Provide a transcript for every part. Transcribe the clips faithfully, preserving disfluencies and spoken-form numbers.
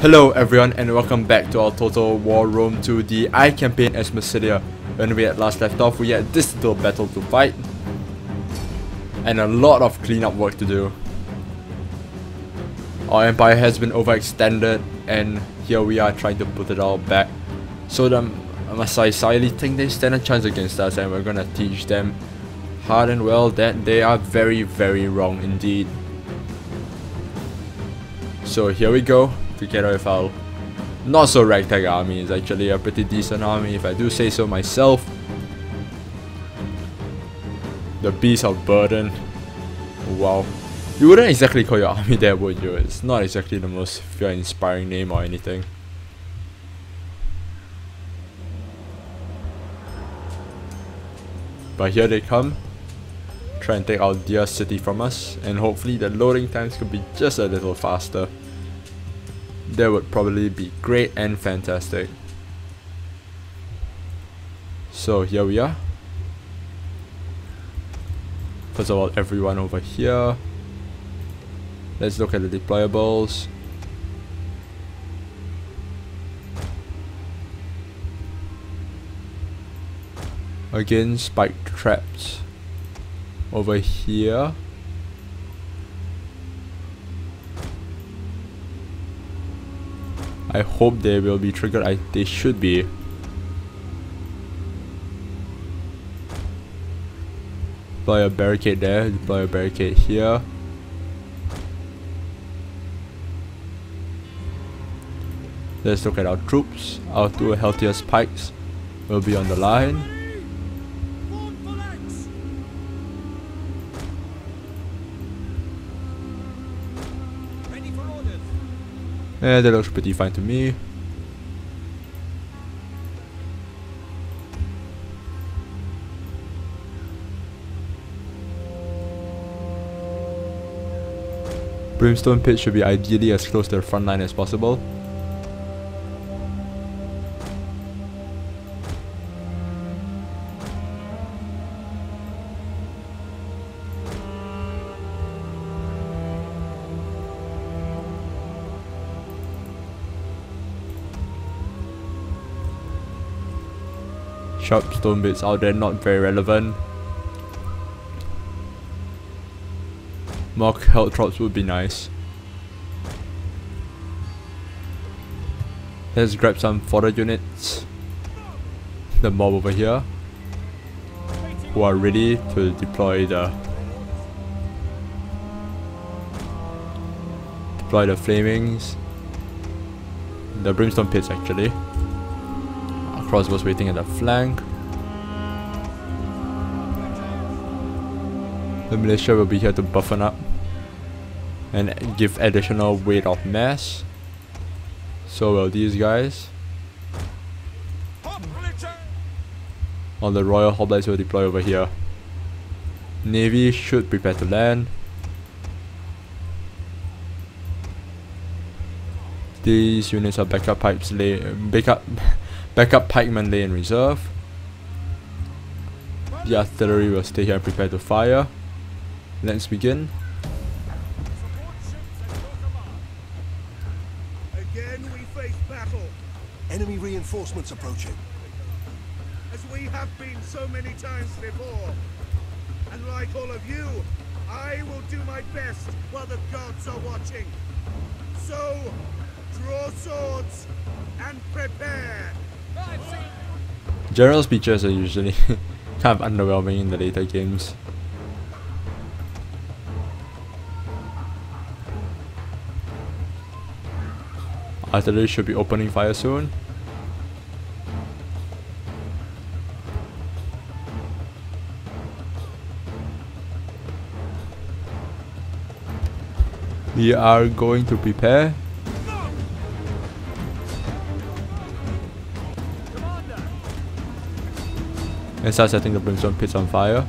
Hello everyone and welcome back to our Total War Rome two D E I campaign as Massilia. When we had last left off, we had this little battle to fight and a lot of cleanup work to do. Our empire has been overextended and here we are trying to put it all back. So the Masaesyli think they stand a chance against us and we're gonna teach them hard and well that they are very very wrong indeed. So here we go. Together with our not so ragtag army, it's actually a pretty decent army if I do say so myself. The beast of burden. Wow, you wouldn't exactly call your army that, would you? It's not exactly the most fear-inspiring name or anything. But here they come, try and take our dear city from us, and hopefully the loading times could be just a little faster. That would probably be great and fantastic. So here we are. First of all, everyone over here. Let's look at the deployables. Again, spike traps over here. I hope they will be triggered. I, they should be. Deploy a barricade there. Deploy a barricade here. Let's look at our troops. Our two healthiest pikes will be on the line. Yeah, that looks pretty fine to me. Brimstone pit should be ideally as close to the front line as possible. Sharp stone bits out there, not very relevant. More health drops would be nice. Let's grab some fodder units. The mob over here, who are ready to deploy the deploy the flamings, the brimstone pits actually. Crossbows waiting at the flank. The militia will be here to buffen up and give additional weight of mass. So will these guys. All the royal hoplites will deploy over here. Navy should prepare to land. These units are backup pipes lay backup. Backup pikemen lay in reserve. The artillery will stay here and prepare to fire. Let's begin. Again we face battle. Enemy reinforcements approaching. As we have been so many times before. And like all of you, I will do my best while the gods are watching. So, draw swords and prepare. General speeches are usually kind of underwhelming in the later games. Artillery should be opening fire soon. We are going to prepare. And start setting the brimstone pits on fire.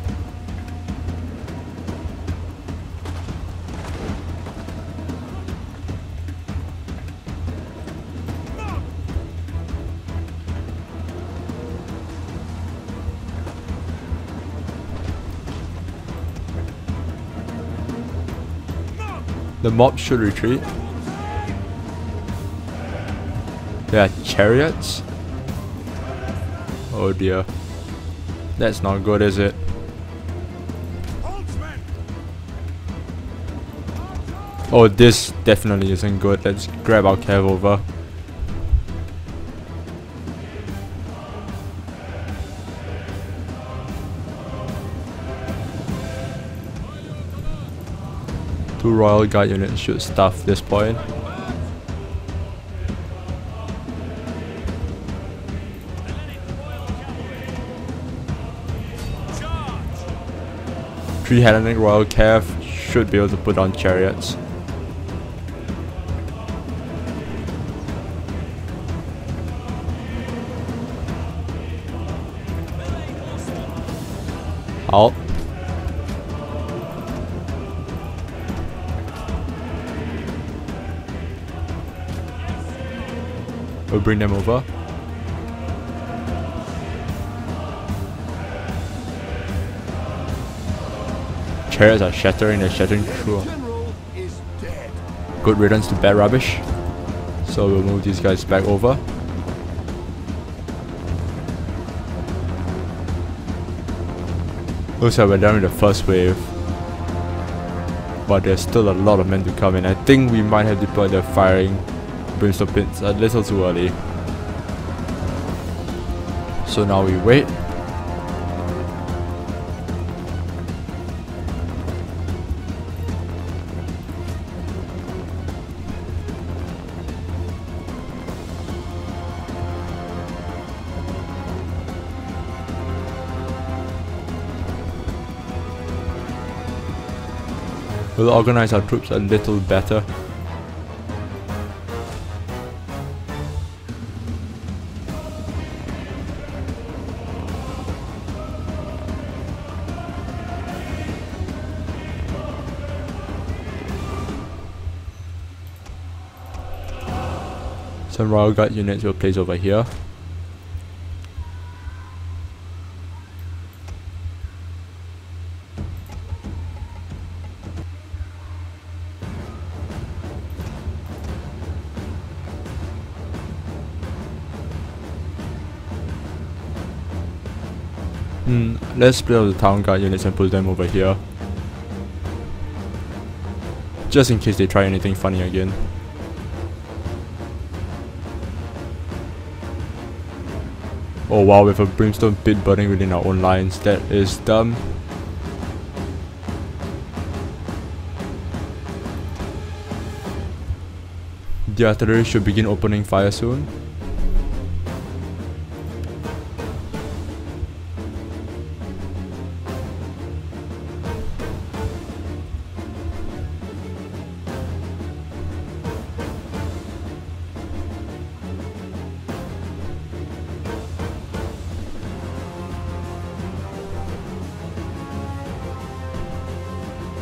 The mob should retreat. There are chariots? Oh dear. That's not good, is it? Oh, this definitely isn't good. Let's grab our cav over. Two Royal Guard units should stuff this point. Three Hellenic Royal Cav should be able to put on chariots. Out. We'll bring them over. Chariots are shattering, they're shattering through. Good riddance to bad rubbish. So we'll move these guys back over. Looks like we're done with the first wave, but there's still a lot of men to come in. I think we might have deployed the firing brimstone pits a little too early. So now we wait. We'll organize our troops a little better. Some Royal Guard units will place over here. Hmm, let's split up the town guard units and put them over here. Just in case they try anything funny again. Oh wow, with a brimstone pit burning within our own lines, that is dumb. The artillery should begin opening fire soon.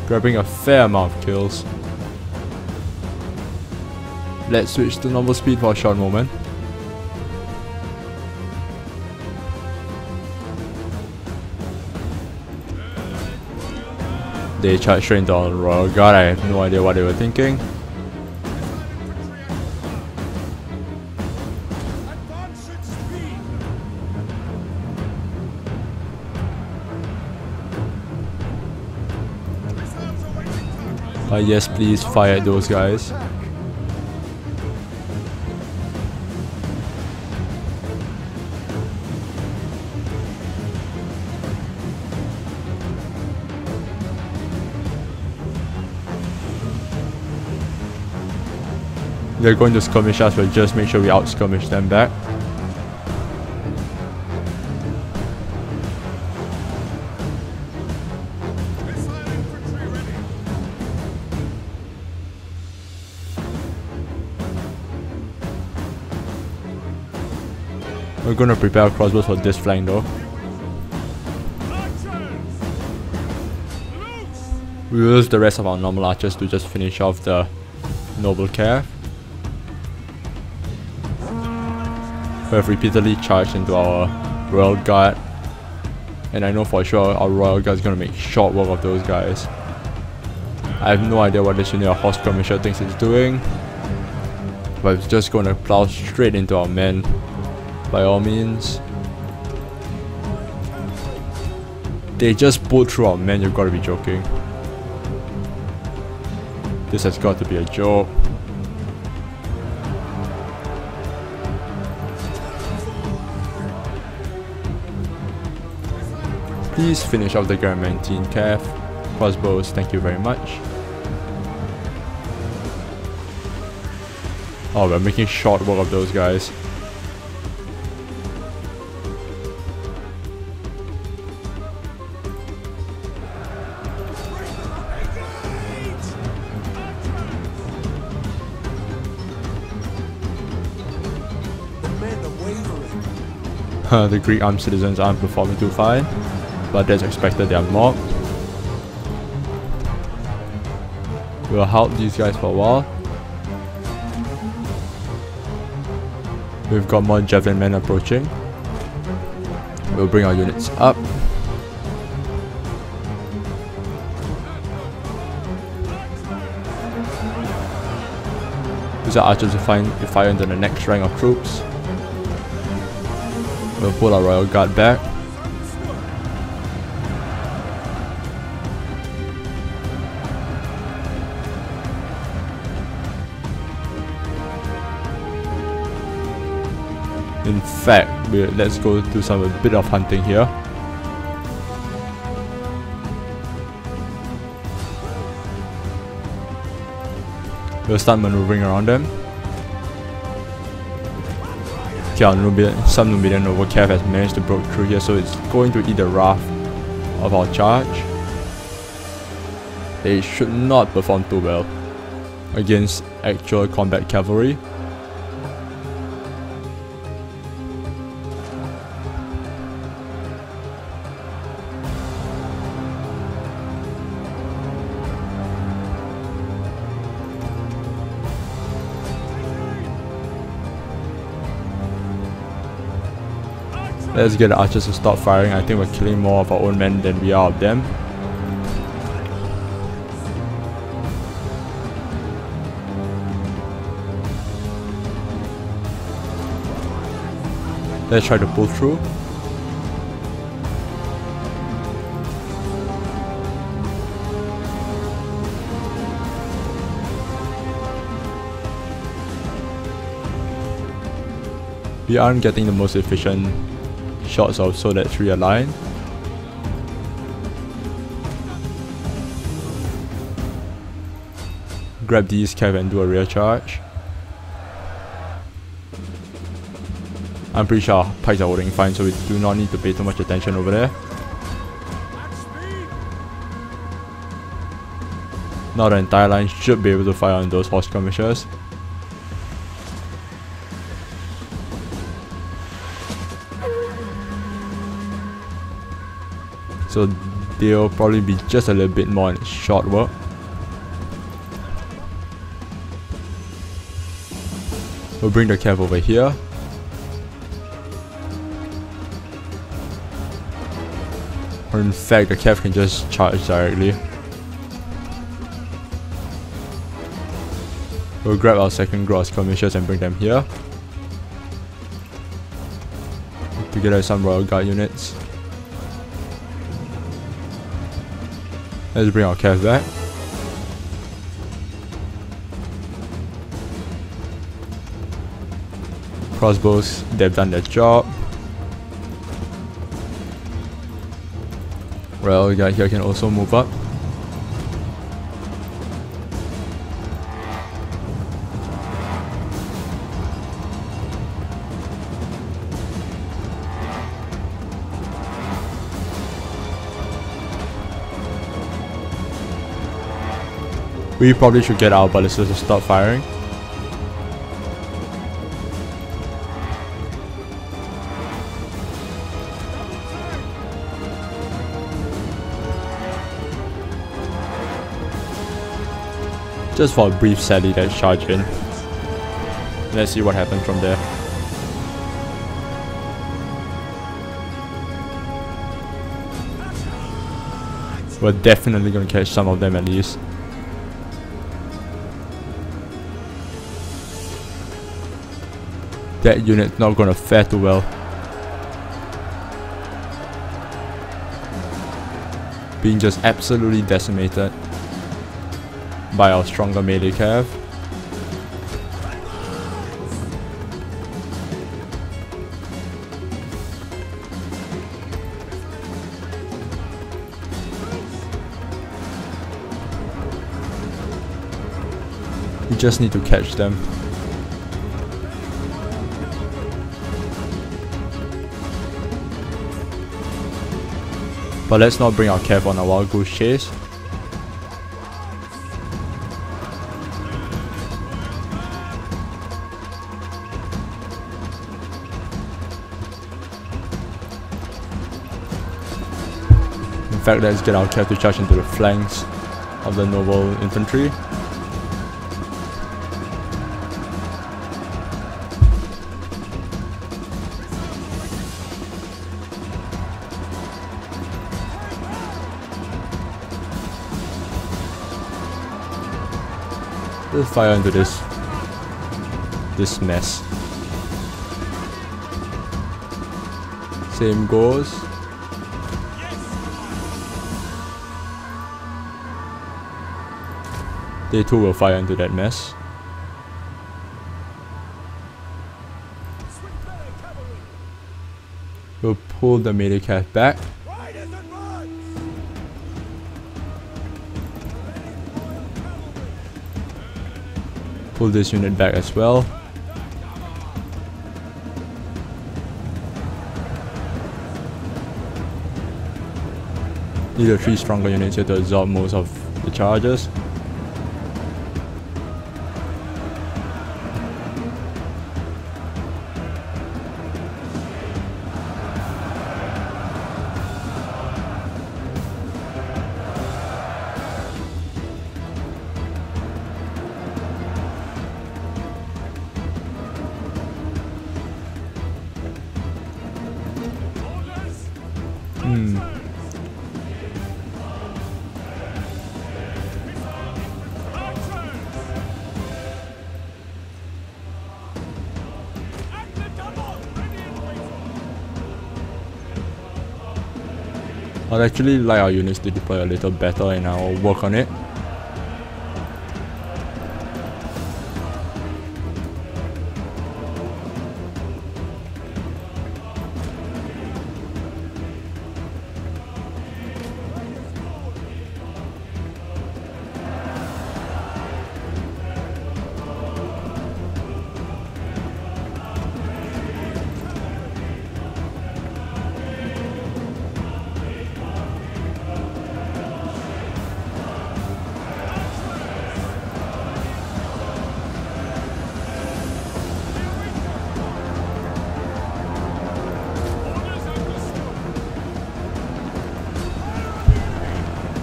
Grabbing a fair amount of kills. Let's switch to normal speed for a short moment. They charged straight into our Royal Guard. I have no idea what they were thinking. Uh, yes, please fire at those guys. They're going to skirmish us, but just make sure we out skirmish them back. We're gonna prepare crossbows for this flank though. We will use the rest of our normal archers to just finish off the noble care. We have repeatedly charged into our Royal Guard, and I know for sure our Royal Guard is gonna make short work of those guys. I have no idea what this unit of horse commissioner thinks it's doing. but it's just going to plow straight into our men, by all means. They just pulled through our men, you've got to be joking. This has got to be a joke. Please finish off the Garamantine calf. Crossbows, thank you very much. Oh, we're making short work of those guys. The Greek armed citizens aren't performing too fine, but that's expected, they are mobbed. We'll halt these guys for a while. We've got more javelin men approaching. We'll bring our units up. Use our archers to find to fire into the next rank of troops. We'll pull our royal guard back. In fact, we, let's go do some a bit of hunting here. We'll start maneuvering around them. Okay, our Numidian, some Numidian noble calf has managed to break through here, so it's going to eat the wrath of our charge. They should not perform too well against actual combat cavalry. Let's get the archers to stop firing. I think we're killing more of our own men than we are of them. Let's try to pull through. We aren't getting the most efficient shots of so that three align. Grab these cav and do a rear charge. I'm pretty sure our pikes are holding fine, so we do not need to pay too much attention over there. Now the entire line should be able to fire on those horse skirmishers. So they'll probably be just a little bit more in short work. We'll bring the cav over here. Or in fact, the cav can just charge directly. We'll grab our second gross skirmishers and bring them here. Together with some royal guard units. Let's bring our calf back. Crossbows, they've done their job. Well, the guy here can also move up. We probably should get our ballistas to stop firing. Just for a brief sally, let's charge in. Let's see what happens from there. We're definitely gonna catch some of them at least. that unit's not going to fare too well. Being just absolutely decimated by our stronger melee cav. We just need to catch them. But let's not bring our cav on a wild goose chase. In fact, let's get our cav to charge into the flanks of the noble infantry. Let's fire into this this mess. Same goes. They too will fire into that mess. We'll pull the melee cav back. Pull this unit back as well. Need the three stronger units here to absorb most of the charges. I'd actually like our units to deploy a little better and I'll work on it.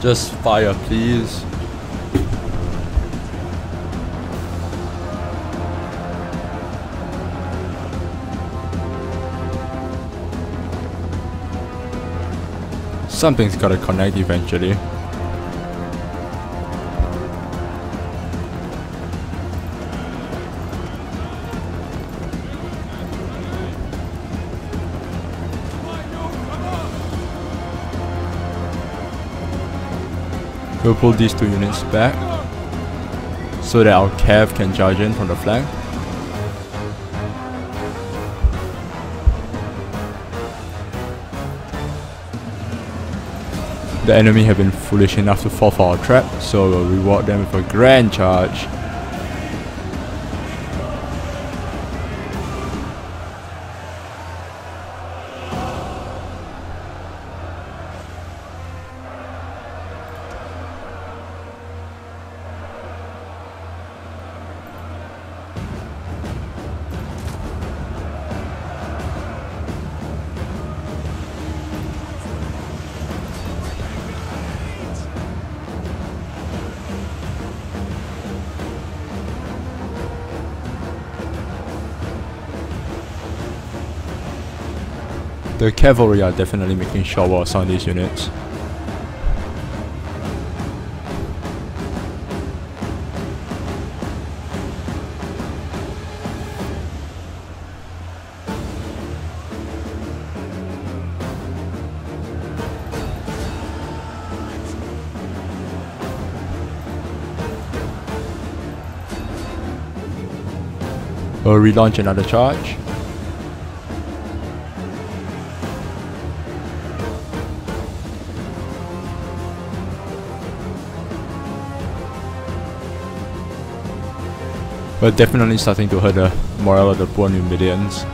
Just fire, please. Something's gotta connect eventually. We'll pull these two units back so that our cav can charge in from the flank. The enemy have been foolish enough to fall for our trap, so we'll reward them with a grand charge. The cavalry are definitely making short work of some of these units. Or relaunch another charge. We're definitely starting to hurt the morale of the poor Numidians.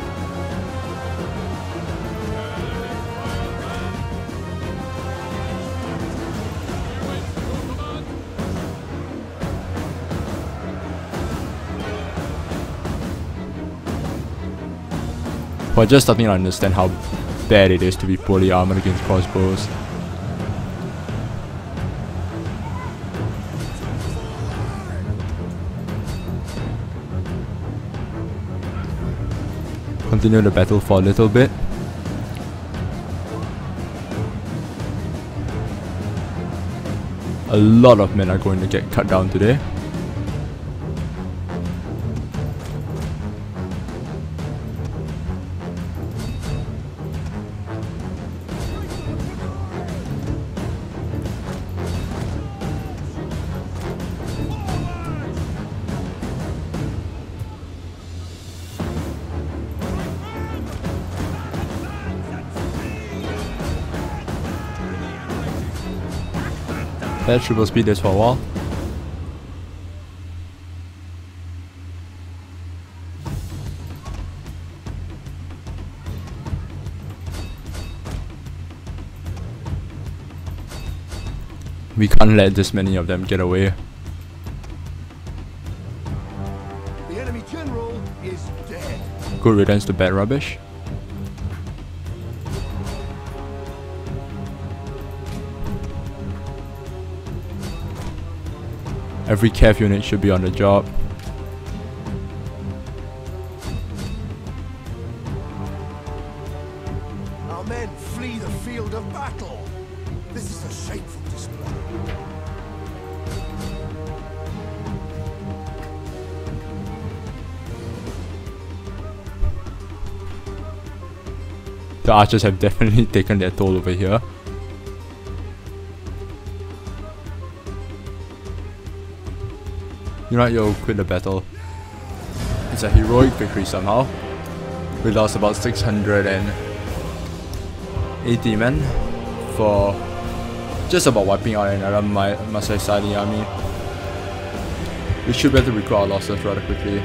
We're just starting to understand how bad it is to be poorly armored against crossbows. Continue the battle for a little bit. A lot of men are going to get cut down today. Let's triple speed this for a while. We can't let this many of them get away. The enemy general is dead. Good riddance to bad rubbish. Every cav unit should be on the job. Our men flee the field of battle. This is a shameful display. The archers have definitely taken their toll over here. You know what, you'll quit the battle. It's a heroic victory somehow. We lost about six hundred eighty men for just about wiping out another Masaesyli army. We should be able to recoup our losses rather quickly.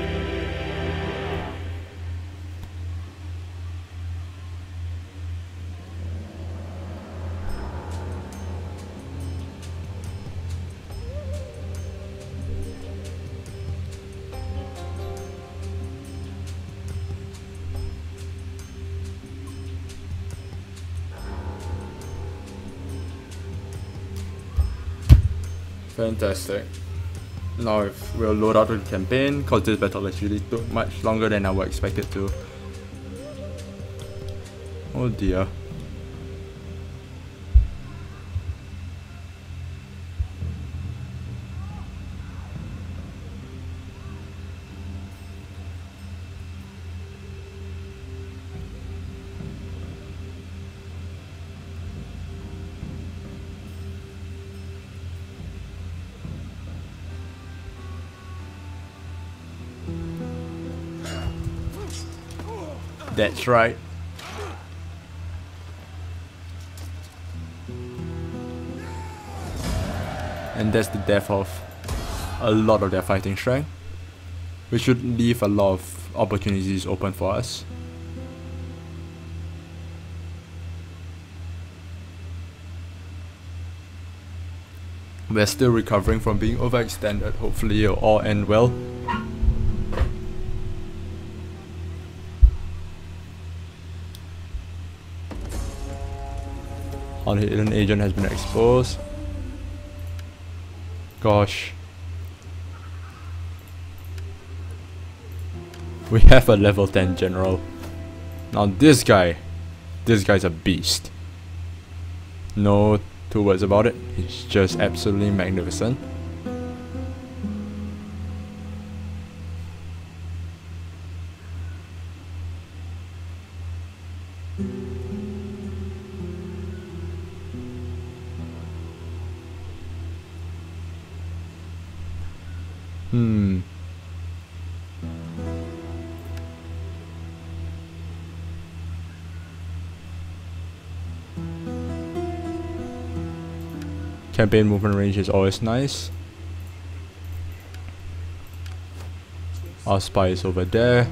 Fantastic. Now if we'll load out the campaign, because this battle actually took much longer than I was expected to. Oh dear. That's right. And that's the death of a lot of their fighting strength, which should leave a lot of opportunities open for us. We're still recovering from being overextended. Hopefully it'll all end well. Our hidden agent has been exposed. Gosh. We have a level ten general. Now this guy. This guy's a beast. No two words about it. He's just absolutely magnificent. Campaign movement range is always nice. Our spy is over there.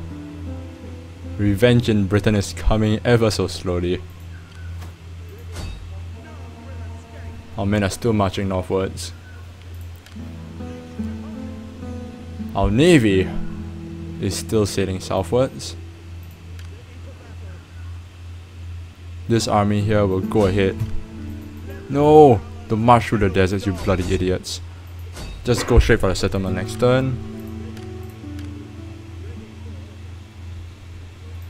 Revenge in Britain is coming ever so slowly. Our men are still marching northwards. Our navy is still sailing southwards. This army here will go ahead. No! Don't march through the deserts, you bloody idiots. Just go straight for the settlement next turn.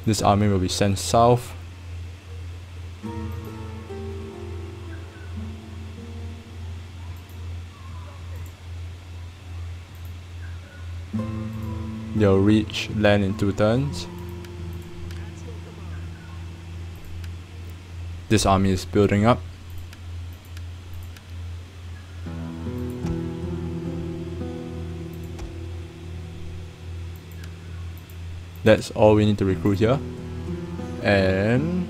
This army will be sent south. They'll reach land in two turns. This army is building up. That's all we need to recruit here. And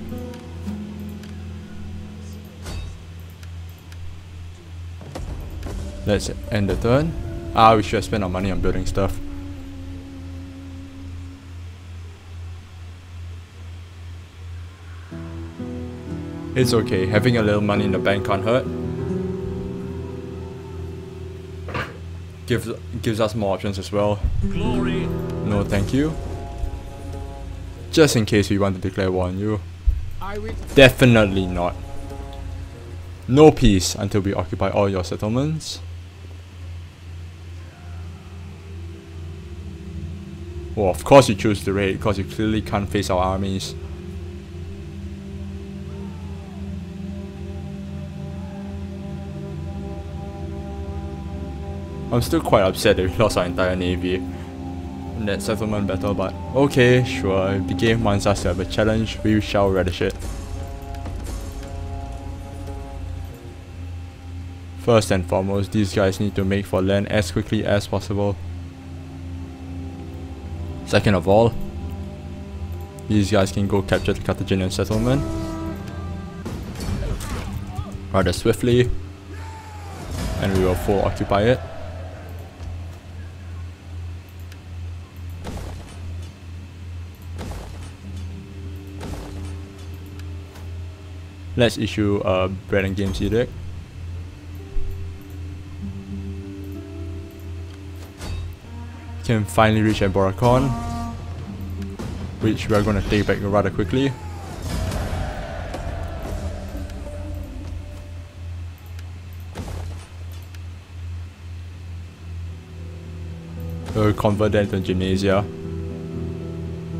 let's end the turn. Ah, we should have spent our money on building stuff. It's okay, having a little money in the bank can't hurt. Gives, gives us more options as well. Glory. No thank you. Just in case we want to declare war on you. Definitely not. No peace until we occupy all your settlements. Well, of course you choose to raid, because you clearly can't face our armies. I'm still quite upset that we lost our entire navy in that settlement battle, but okay, sure, if the game wants us to have a challenge, we shall relish it. First and foremost, these guys need to make for land as quickly as possible. Second of all, these guys can go capture the Carthaginian settlement rather swiftly, and we will full occupy it. Let's issue a bread and games edict. Can finally reach Eboracon, which we are going to take back rather quickly. We'll convert that into Gymnasia.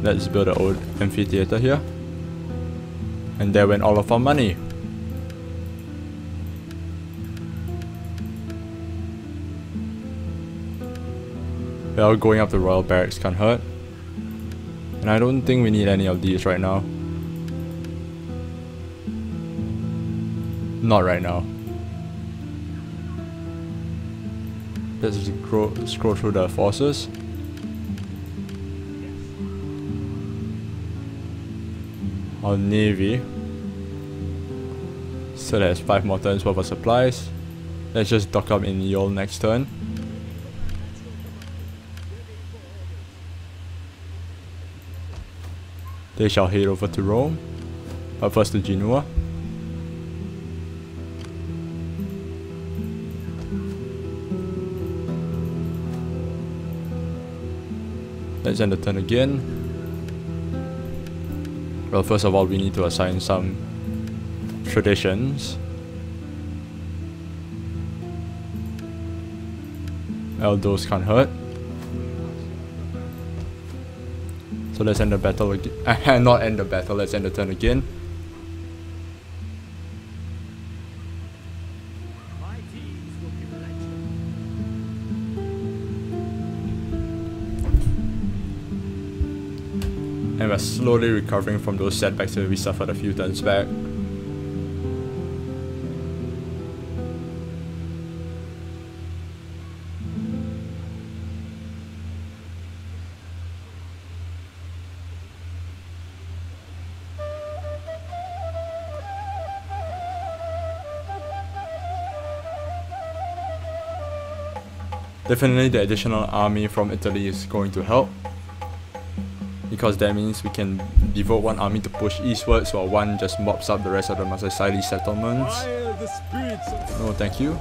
Let's build an old amphitheater here. And there went all of our money. Well, going up the royal barracks can't hurt. And I don't think we need any of these right now. Not right now. Let's just scroll, scroll through the forces. Our navy. So that's five more turns worth of supplies. Let's just dock up in Yol next turn. They shall head over to Rome, but first to Genoa. Let's end the turn again. Well, first of all, we need to assign some traditions. Eldos can't hurt. So let's end the battle again. Not end the battle, let's end the turn again. And we're slowly recovering from those setbacks that we suffered a few turns back. Definitely the additional army from Italy is going to help, because that means we can devote one army to push eastwards while one just mops up the rest of the Masaesyli settlements. No thank you.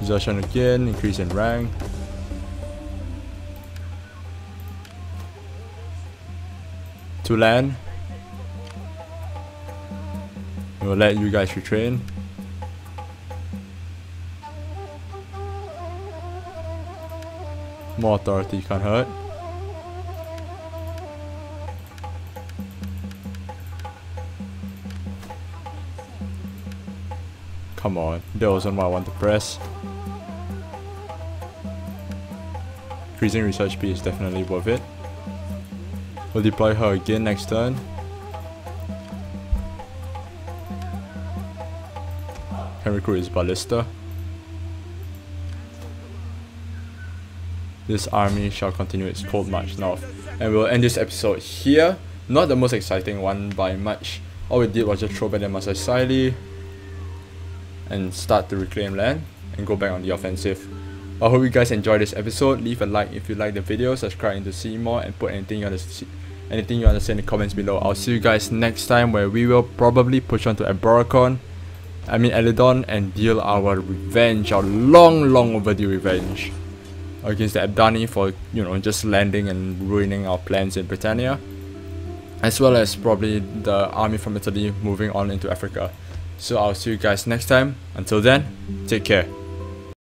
Exertion again, increase in rank. To land. We'll let you guys retrain. More authority can't hurt. Come on, that wasn't what I want to press. Increasing research speed is definitely worth it. We'll deploy her again next turn. Can recruit his ballista. This army shall continue its cold march north. And we'll end this episode here. Not the most exciting one by much. All we did was just throw back the Masaesyli and start to reclaim land and go back on the offensive. I hope you guys enjoyed this episode. Leave a like if you like the video, subscribe to see more, and put anything you want to see, anything you want to say in the comments below. I'll see you guys next time, where we will probably push on to Eboracon, I mean Elidon, and deal our revenge, our long, long overdue revenge against the Abdani for, you know, just landing and ruining our plans in Britannia, as well as probably the army from Italy moving on into Africa. So I'll see you guys next time. Until then, take care.